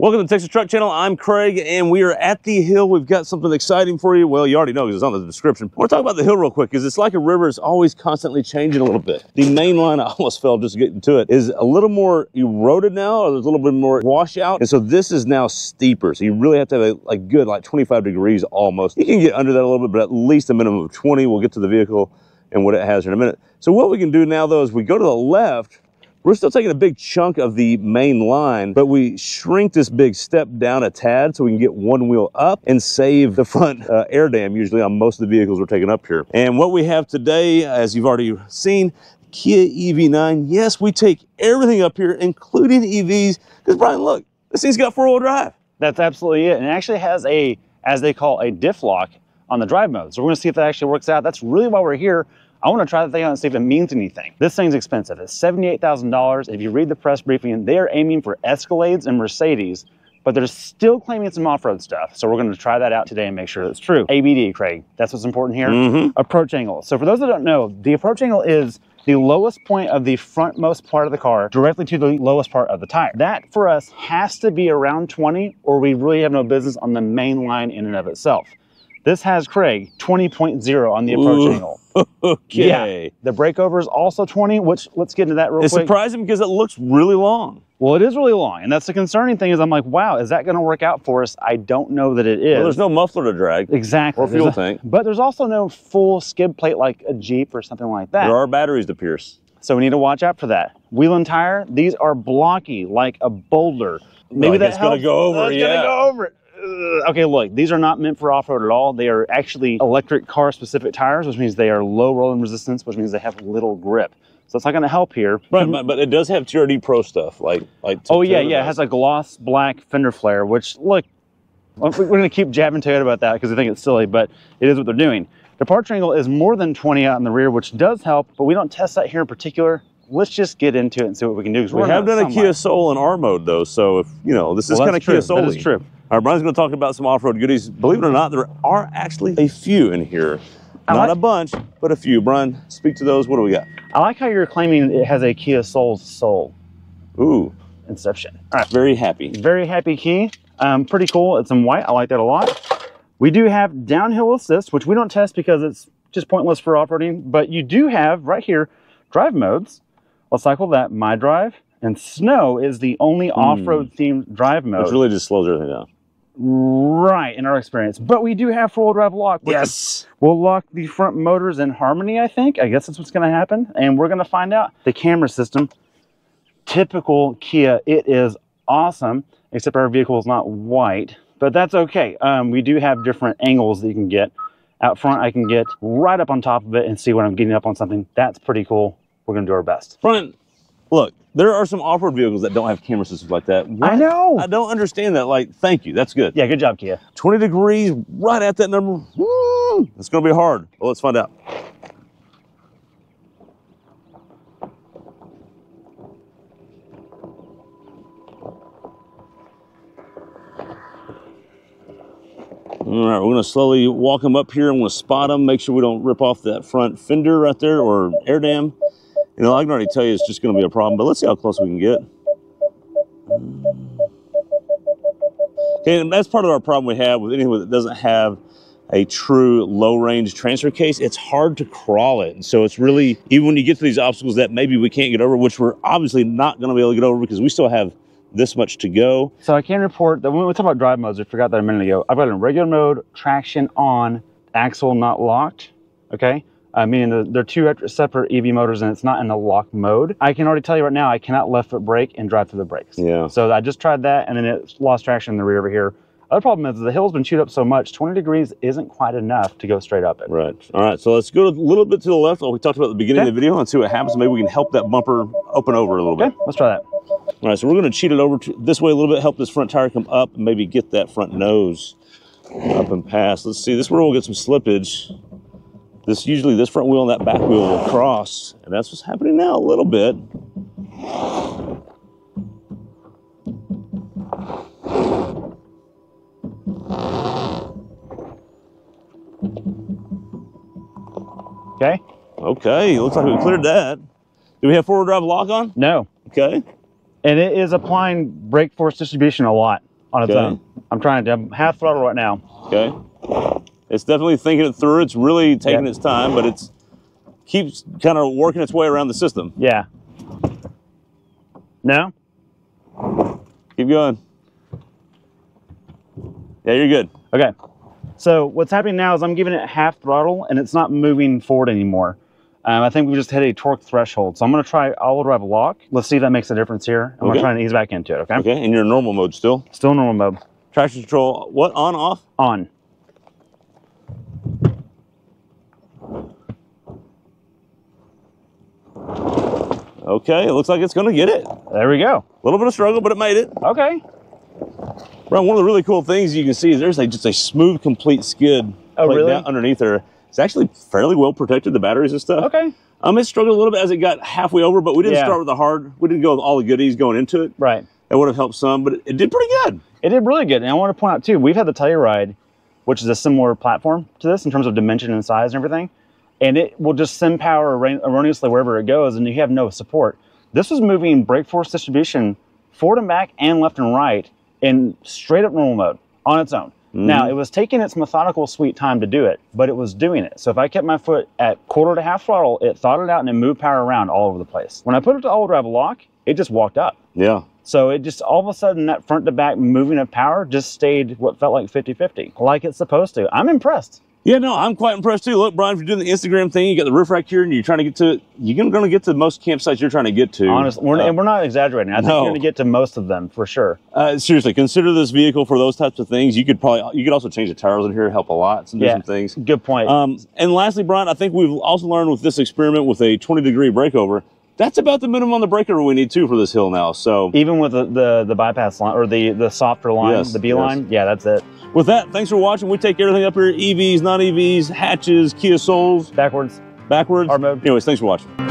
Welcome to the Texas Truck Channel. I'm Craig, and we are at the hill. We've got something exciting for you. Well, you already know because it's on the description. We're talking about the hill real quick because it's like a river. It's always constantly changing a little bit. The main line, I almost fell just getting to it, is a little more eroded now, or there's a little bit more washout. And so this is now steeper. So you really have to have a good like 25 degrees almost. You can get under that a little bit, but at least a minimum of 20. We'll get to the vehicle and what it has in a minute. So what we can do now, though, is we go to the left. We're still taking a big chunk of the main line, but we shrink this big step down a tad so we can get one wheel up and save the front air dam usually on most of the vehicles we're taking up here. And what we have today, as you've already seen, Kia EV9. Yes, we take everything up here, including EVs, because Brian, look, this thing's got four-wheel drive. That's absolutely it. And it actually has a, as they call, a diff lock on the drive mode. So we're gonna see if that actually works out. That's really why we're here. I want to try the thing out and see if it means anything. This thing's expensive. It's $78,000. If you read the press briefing, they are aiming for Escalades and Mercedes, but they're still claiming it's some off-road stuff. So we're going to try that out today and make sure that's true. ABD, Craig, that's what's important here. Approach angle. So for those that don't know, the approach angle is the lowest point of the frontmost part of the car directly to the lowest part of the tire. That for us has to be around 20, or we really have no business on the main line in and of itself. This has, Craig, 20.0 on the approach angle. Okay. Yeah. The breakover is also 20, which let's get into that real quick. It's surprising because it looks really long. Well, it is really long, and that's the concerning thing is I'm like, wow, is that going to work out for us? I don't know that it is. Well, there's no muffler to drag. Exactly. Or fuel tank. But there's also no full skid plate like a Jeep or something like that. There are batteries to pierce. So we need to watch out for that. Wheel and tire, these are blocky like a boulder. Maybe like that's going to go over. It's going to go over it. Okay, look, these are not meant for off-road at all. They are actually electric car-specific tires, which means they are low rolling resistance, which means they have little grip. So it's not going to help here. Right, but it does have TRD Pro stuff. Oh, yeah, yeah. It has a gloss black fender flare, which, look, we're going to keep jabbing Toyota about that because I think it's silly, but it is what they're doing. Departure angle is more than 20 out in the rear, which does help, but we don't test that here in particular. Let's just get into it and see what we can do. We have done a Kia Soul in R mode, though, so if you know, this is kind of Kia Soul-y. That is true. All right, Brian's going to talk about some off-road goodies. Believe it or not, there are actually a few in here. Not a bunch, but a few. Brian, speak to those. What do we got? I like how you're claiming it has a Kia Soul's soul. Ooh. Inception. All right. Very happy. Very happy key. Pretty cool. It's in white. I like that a lot. We do have downhill assist, which we don't test because it's just pointless for off-roading. But you do have, right here, drive modes. I'll cycle that, my drive. And snow is the only off-road themed drive mode. Which really just slows everything down. Right, in our experience. But we do have four-wheel drive lock. Yes. We'll lock the front motors in harmony, I think. I guess that's what's going to happen. And we're going to find out. The camera system, typical Kia, it is awesome, except our vehicle is not white. But that's okay. We do have different angles that you can get. Out front, I can get right up on top of it and see when I'm getting up on something. That's pretty cool. We're going to do our best. Front, look. There are some off-road vehicles that don't have camera systems like that. What? I know. I don't understand that. Like, thank you. That's good. Yeah, good job, Kia. 20 degrees, right at that number. Woo! It's going to be hard. Well, let's find out. All right, we're going to slowly walk them up here. I'm going to spot them, make sure we don't rip off that front fender right there or air dam. You know, I can already tell you it's just going to be a problem, but let's see how close we can get. Okay, and that's part of our problem we have with anything that doesn't have a true low-range transfer case. It's hard to crawl it, and so it's really, even when you get to these obstacles that maybe we can't get over, which we're obviously not going to be able to get over because we still have this much to go. So I can report that when we talk about drive modes, I forgot that a minute ago. I've got it in regular mode, traction on, axle not locked, okay? Meaning they're two separate EV motors and it's not in the lock mode. I can already tell you right now, I cannot left foot brake and drive through the brakes. Yeah. So I just tried that and then it lost traction in the rear over here. Other problem is the hill's been chewed up so much, 20 degrees isn't quite enough to go straight up it. Right. All right, so let's go a little bit to the left, like we talked about at the beginning of the video, and see what happens. Maybe we can help that bumper open over a little bit. Let's try that. All right, so we're gonna cheat it over to this way a little bit, help this front tire come up, and maybe get that front nose up and past. Let's see, this is where we'll get some slippage. This usually, this front wheel and that back wheel will cross, and that's what's happening now a little bit. Okay. Okay, looks like we cleared that. Do we have four-wheel drive lock on? No. Okay. And it is applying brake force distribution a lot. on its own. I'm trying to, I'm half throttle right now. Okay. It's definitely thinking it through. It's really taking its time, but it's keeps kind of working its way around the system. Yeah. No? Keep going. Yeah, you're good. Okay. So what's happening now is I'm giving it half throttle and it's not moving forward anymore. I think we just hit a torque threshold. So I'm going to try all-wheel drive lock. Let's see if that makes a difference here. I'm going to try and ease back into it, okay? Okay, in your normal mode still? Still normal mode. Traction control, what, on, off? On. Okay, it looks like it's going to get it. There we go. A little bit of struggle, but it made it. Okay. Ron, one of the really cool things you can see is there's just a smooth, complete skid down underneath there. It's actually fairly well protected, the batteries and stuff. Okay. It struggled a little bit as it got halfway over, but we didn't start with the hard, we didn't go with all the goodies going into it. Right. That would have helped some, but it did pretty good. It did really good. And I want to point out, too, we've had the Telluride, which is a similar platform to this in terms of dimension and size and everything. And it will just send power erroneously wherever it goes, and you have no support. This was moving brake force distribution forward and back and left and right in straight up normal mode on its own. Mm-hmm. Now, it was taking its methodical sweet time to do it, but it was doing it. So if I kept my foot at quarter to half throttle, it thought it out and it moved power around all over the place. When I put it to all-wheel drive lock, it just walked up. Yeah. So it just all of a sudden that front to back moving of power just stayed what felt like 50-50, like it's supposed to. I'm impressed. Yeah, no, I'm quite impressed too. Look, Brian, if you're doing the Instagram thing, you got the roof rack here and you're trying to get to it, you're going to get to most campsites you're trying to get to. Honestly, and we're not exaggerating. I think you're going to get to most of them for sure. Seriously, consider this vehicle for those types of things. You could probably, you could also change the tires in here, help a lot, some different things. Good point. And lastly, Brian, I think we've also learned with this experiment with a 20-degree breakover, that's about the minimum on the breakover we need too for this hill now. So even with the bypass line or the softer line, the B line, that's it. With that, thanks for watching. We take everything up here: EVs, non-EVs, hatches, Kia Souls, backwards, hard mode. Anyways, thanks for watching.